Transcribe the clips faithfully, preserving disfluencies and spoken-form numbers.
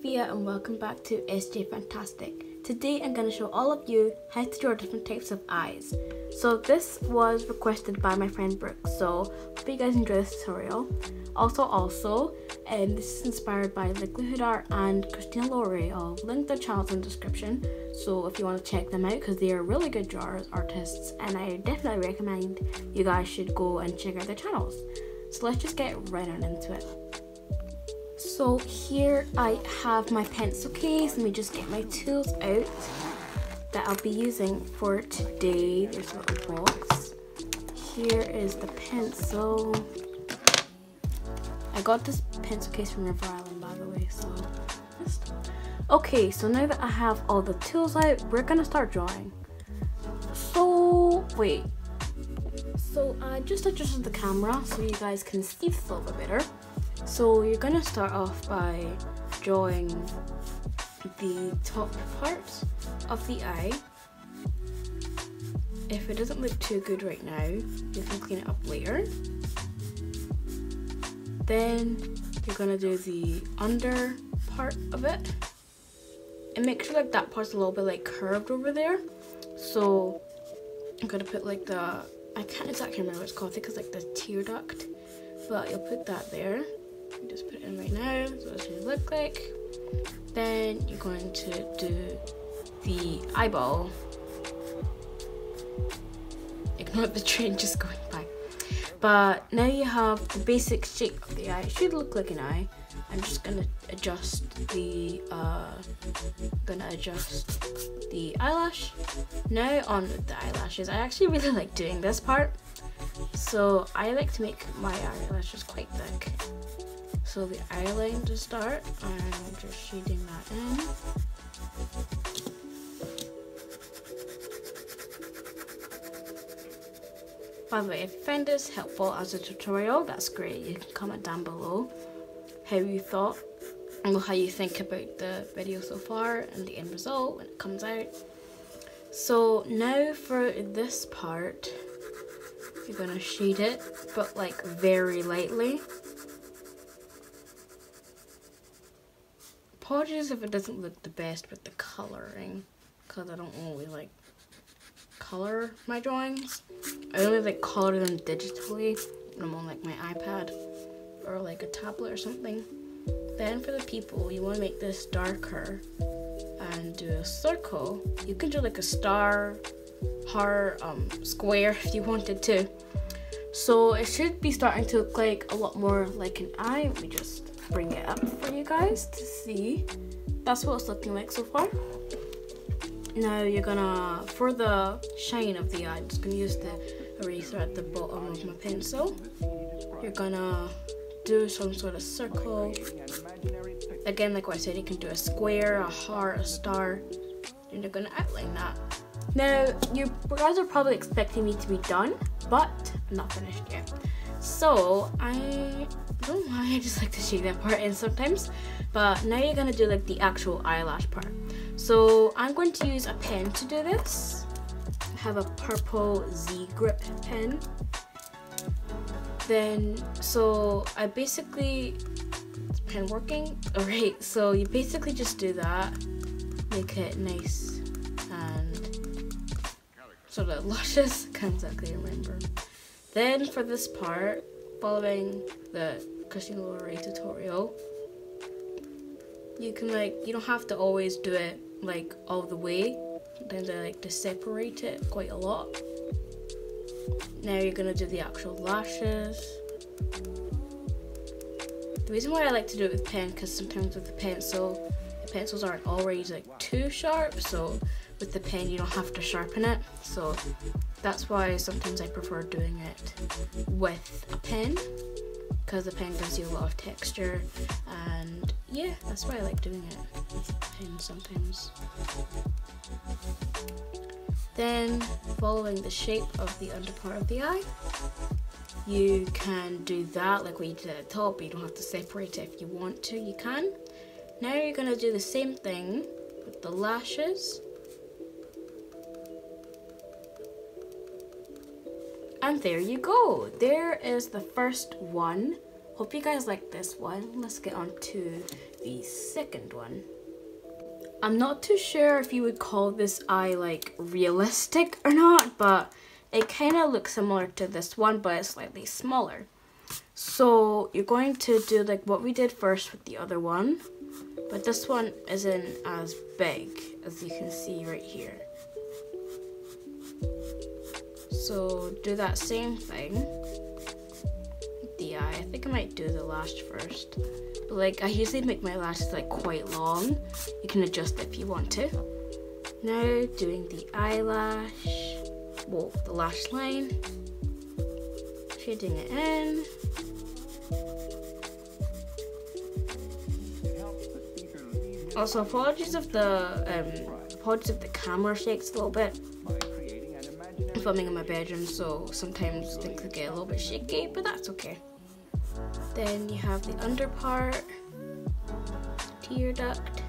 Sophia and welcome back to S J Fantastic. Today I'm going to show all of you how to draw different types of eyes. So this was requested by my friend Brooke, so hope you guys enjoy this tutorial. Also also, um, this is inspired by Likelihood Art and Christine L'Oreal. I'll link their channels in the description, so if you want to check them out because they are really good drawers, artists, and I definitely recommend you guys should go and check out their channels. So let's just get right on into it. So here I have my pencil case. Let me just get my tools out that I'll be using for today. There's a little box. Here is the pencil. I got this pencil case from River Island, by the way. So just... Okay, so now that I have all the tools out, we're gonna start drawing. So wait. So I just adjusted the camera so you guys can see this a little bit better. So you're gonna start off by drawing the top part of the eye. If it doesn't look too good right now, you can clean it up later. Then you're gonna do the under part of it. And make sure like that part's a little bit like curved over there. So I'm gonna put like the, I can't exactly remember what it's called, I think it's like the tear duct. But you'll put that there. Just put it in right now, so that's what it looks like. Then you're going to do the eyeball. Ignore the train just going by. But now you have the basic shape of the eye. It should look like an eye. I'm just gonna adjust the uh gonna adjust the eyelash. Now on with the eyelashes. I actually really like doing this part. So I like to make my eyelashes quite thick. So the eyeline to start, I'm just shading that in. By the way, if you find this helpful as a tutorial, that's great. You can comment down below how you thought and how you think about the video so far and the end result when it comes out. So now for this part, you're gonna shade it, but like very lightly. Apologies if it doesn't look the best with the coloring, because I don't always like color my drawings. I only like color them digitally when I'm on like my iPad or like a tablet or something. Then for the people, you want to make this darker and do a circle. You can do like a star, heart, um, square if you wanted to. So it should be starting to look like a lot more like an eye. Let me just bring it up for you guys to see. That's what it's looking like so far. Now you're gonna, for the shine of the eye, I'm just gonna use the eraser at the bottom of my pencil. You're gonna do some sort of circle. Again, like what I said, you can do a square, a heart, a star, and you're gonna outline that. Now, you guys are probably expecting me to be done, but I'm not finished yet. So, I don't know why I just like to shade that part in sometimes. But now you're gonna do like the actual eyelash part. So, I'm going to use a pen to do this. I have a purple Z grip pen. Then, so I basically, is pen working? Alright, so you basically just do that. Make it nice. Sort of luscious, can't exactly remember. Then for this part, following the Christine L'Oreal tutorial, you can like, you don't have to always do it like all the way. Sometimes I like to separate it quite a lot. Now you're gonna do the actual lashes. The reason why I like to do it with pen, because sometimes with the pencil, the pencils aren't always like too sharp, so with the pen you don't have to sharpen it, so that's why sometimes I prefer doing it with a pen, because the pen gives you a lot of texture, and yeah, that's why I like doing it with a pen sometimes. Then following the shape of the under part of the eye, you can do that like what you did at the top, but you don't have to separate it. If you want to, you can. Now you're going to do the same thing with the lashes . And there you go. There is the first one. Hope you guys like this one. Let's get on to the second one. I'm not too sure if you would call this eye like realistic or not, but it kind of looks similar to this one, but it's slightly smaller. So you're going to do like what we did first with the other one, but this one isn't as big as you can see right here. So do that same thing. I think I might do the lash first, but like I usually make my lashes like quite long. You can adjust it if you want to. Now doing the eyelash, well, the lash line, shading it in. Also, apologies if the um, apologies if the camera shakes a little bit. I'm filming in my bedroom, so sometimes things get a little bit shaky, but that's okay. Then you have the under part, tear duct.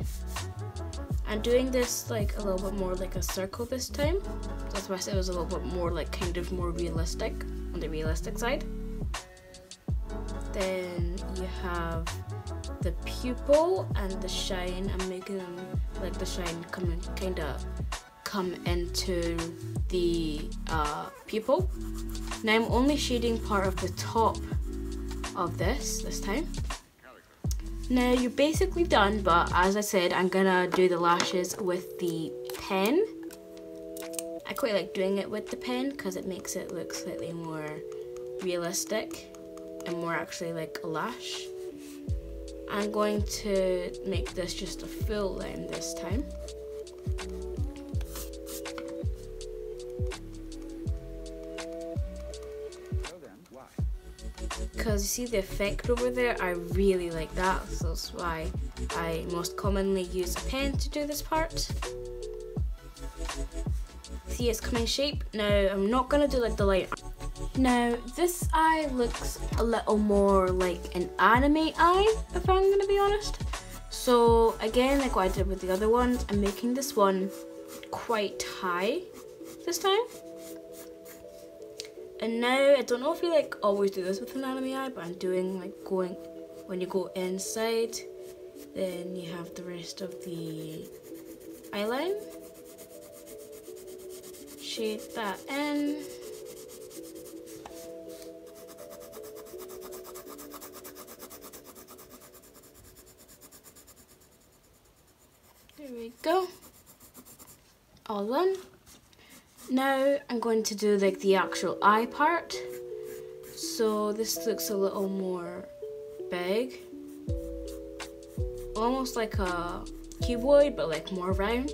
I'm doing this like a little bit more like a circle this time. That's why I said it was a little bit more like kind of more realistic, on the realistic side. Then you have the pupil and the shine. I'm making them like the shine come in, kind of come into the uh, pupil. Now I'm only shading part of the top of this this time. Now you're basically done, but as I said, I'm gonna do the lashes with the pen. I quite like doing it with the pen because it makes it look slightly more realistic and more actually like a lash. I'm going to make this just a full line this time. Because you see the effect over there, I really like that, so that's why I most commonly use a pen to do this part. See, it's coming shape. Now I'm not going to do like the light. Now this eye looks a little more like an anime eye, if I'm going to be honest. So again, like what I did with the other ones, I'm making this one quite high this time. And now, I don't know if you like always do this with an anime eye, but I'm doing like going, when you go inside, then you have the rest of the eyeline. Shade that in. There we go. All done. Now I'm going to do like the actual eye part. So this looks a little more big, almost like a cuboid, but like more round.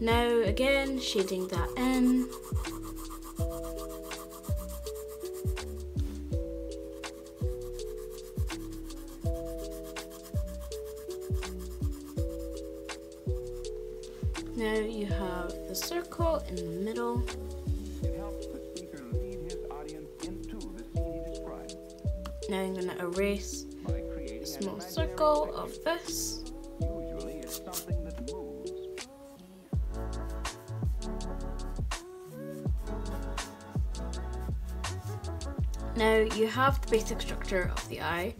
Now again, shading that in. Now you have the circle in the middle. It helps the speaker lead his audience into the scene he describes. Now I'm going to erase a small circle of this. Usually it's something that moves. Now you have the basic structure of the eye.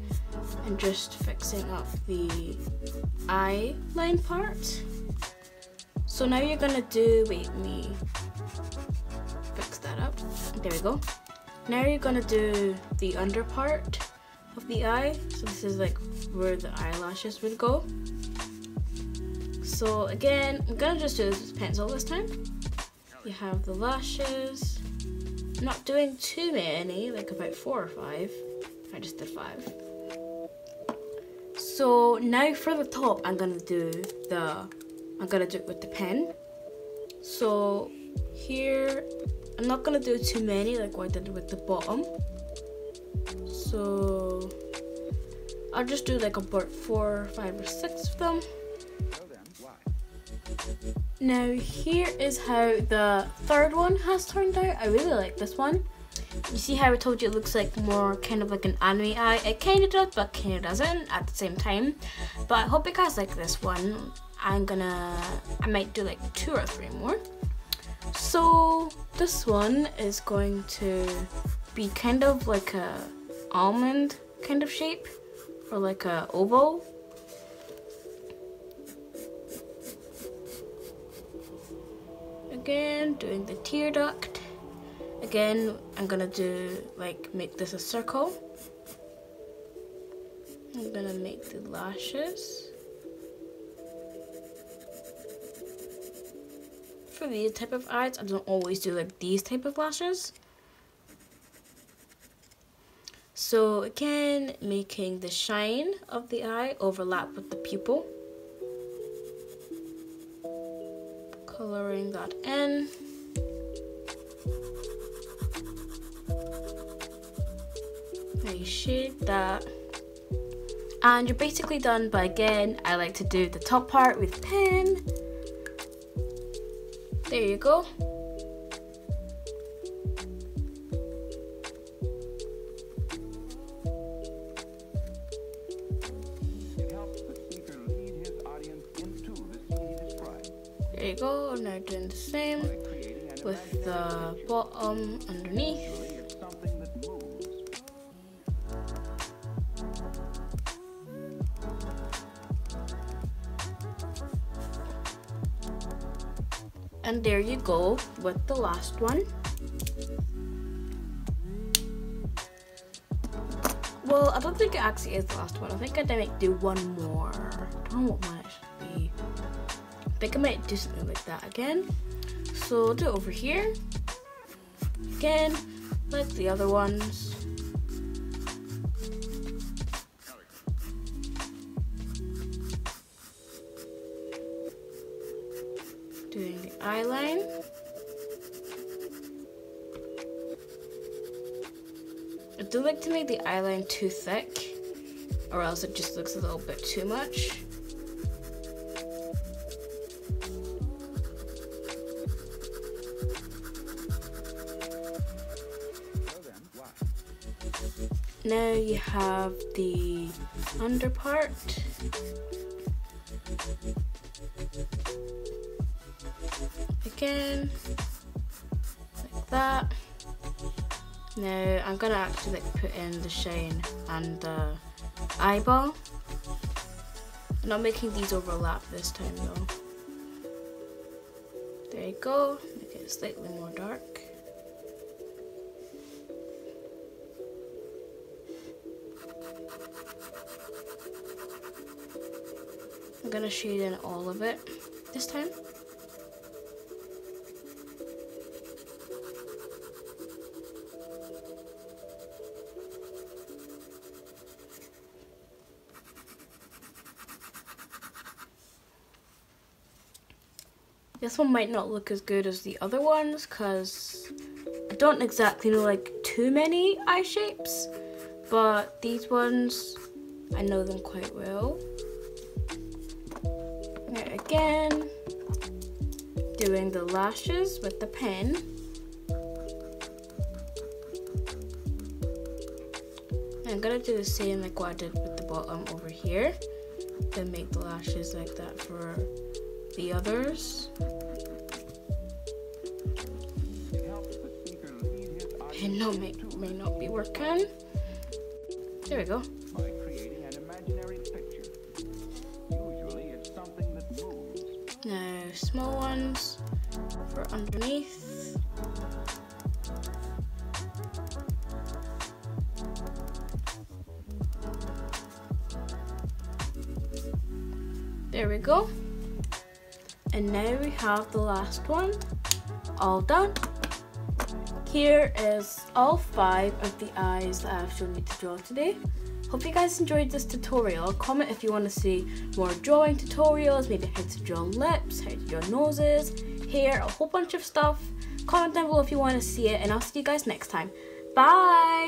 I'm just fixing up the eye line part. So now you're gonna do, wait, let me fix that up. There we go. Now you're gonna do the under part of the eye. So this is like where the eyelashes would go. So again, I'm gonna just do this with pencil this time. You have the lashes. I'm not doing too many, like about four or five. I just did five. So now for the top, I'm gonna do the I'm gonna do it with the pen. So here, I'm not gonna do too many like what I did with the bottom. So I'll just do like about four, five, or six of them. Now here is how the third one has turned out. I really like this one. You see how I told you it looks like more kind of like an anime eye? It kind of does, but kind of doesn't at the same time. But I hope you guys like this one. I'm gonna, I might do like two or three more. So this one is going to be kind of like a almond kind of shape, or like a oboe. Again, doing the tear duct. Again, I'm gonna do like make this a circle. I'm gonna make the lashes. For these type of eyes, I don't always do like these type of lashes. So again, making the shine of the eye overlap with the pupil. Coloring that in. I shade that. And you're basically done, but again, I like to do the top part with pen. There you go. There you go, now doing the same with the bottom underneath. And there you go with the last one. Well, I don't think it actually is the last one. I think I might do one more. I don't know what mine should be. I think I might do something like that again. So I'll do it over here again, like the other ones. Doing the eye line. I do like to make the eye line too thick, or else it just looks a little bit too much. Now you have the under part. Again, like that. Now I'm gonna actually like put in the shine and the eyeball. I'm not making these overlap this time though. There you go, make it slightly more dark. I'm gonna shade in all of it this time. This one might not look as good as the other ones because I don't exactly know like too many eye shapes, but these ones, I know them quite well. Again, doing the lashes with the pen. I'm gonna do the same like what I did with the bottom over here, then make the lashes like that for the others. It no, may, may not be working. There we go. Now, small ones for underneath. There we go. And now we have the last one, all done. Here is all five of the eyes that I've shown you to draw today. Hope you guys enjoyed this tutorial. Comment if you want to see more drawing tutorials, maybe how to draw lips, how to draw noses, hair, a whole bunch of stuff. Comment down below if you want to see it, and I'll see you guys next time. Bye!